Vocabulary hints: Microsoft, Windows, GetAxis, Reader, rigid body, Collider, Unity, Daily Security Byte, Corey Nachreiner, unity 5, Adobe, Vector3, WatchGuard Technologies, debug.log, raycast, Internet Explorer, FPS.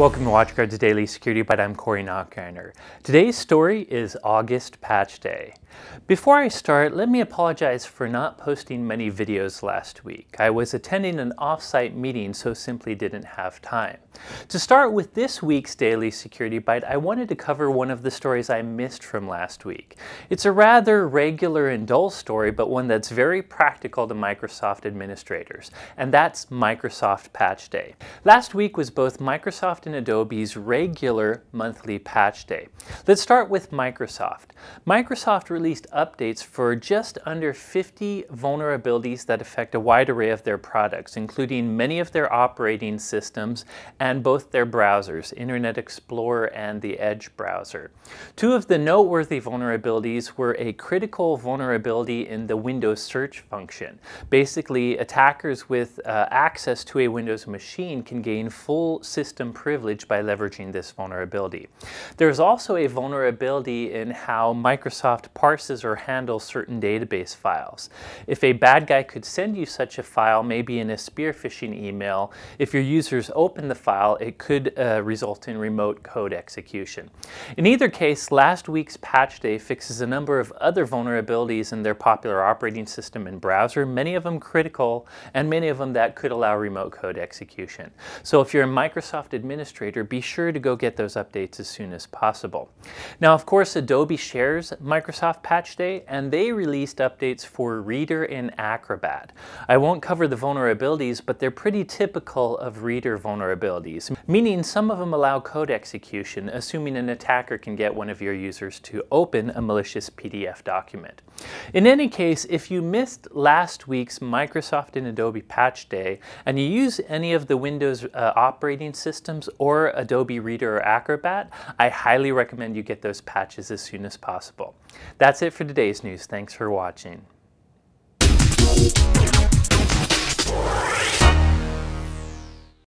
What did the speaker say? Welcome to WatchGuard's Daily Security Byte. I'm Corey Nachreiner. Today's story is August Patch Day. Before I start, let me apologize for not posting many videos last week. I was attending an off-site meeting, so simply didn't have time. To start with this week's Daily Security Byte, I wanted to cover one of the stories I missed from last week. It's a rather regular and dull story, but one that's very practical to Microsoft administrators, and that's Microsoft Patch Day. Last week was both Microsoft and Adobe's regular monthly patch day. Let's start with Microsoft. Microsoft released updates for just under 50 vulnerabilities that affect a wide array of their products, including many of their operating systems and both their browsers, Internet Explorer and the Edge browser. Two of the noteworthy vulnerabilities were a critical vulnerability in the Windows search function. Basically, attackers with access to a Windows machine can gain full system privilege by leveraging this vulnerability. There's also a vulnerability in how Microsoft parses or handles certain database files. If a bad guy could send you such a file, maybe in a spear phishing email, if your users open the file, it could result in remote code execution. In either case, last week's patch day fixes a number of other vulnerabilities in their popular operating system and browser, many of them critical and many of them that could allow remote code execution. So if you're a Microsoft administrator, be sure to go get those updates as soon as possible. Now, of course, Adobe shares Microsoft Patch Day, and they released updates for Reader and Acrobat. I won't cover the vulnerabilities, but they're pretty typical of Reader vulnerabilities, meaning some of them allow code execution, assuming an attacker can get one of your users to open a malicious PDF document. In any case, if you missed last week's Microsoft and Adobe Patch Day, and you use any of the Windows operating systems or Adobe Reader or Acrobat, I highly recommend you get those patches as soon as possible. That's it for today's news. Thanks for watching.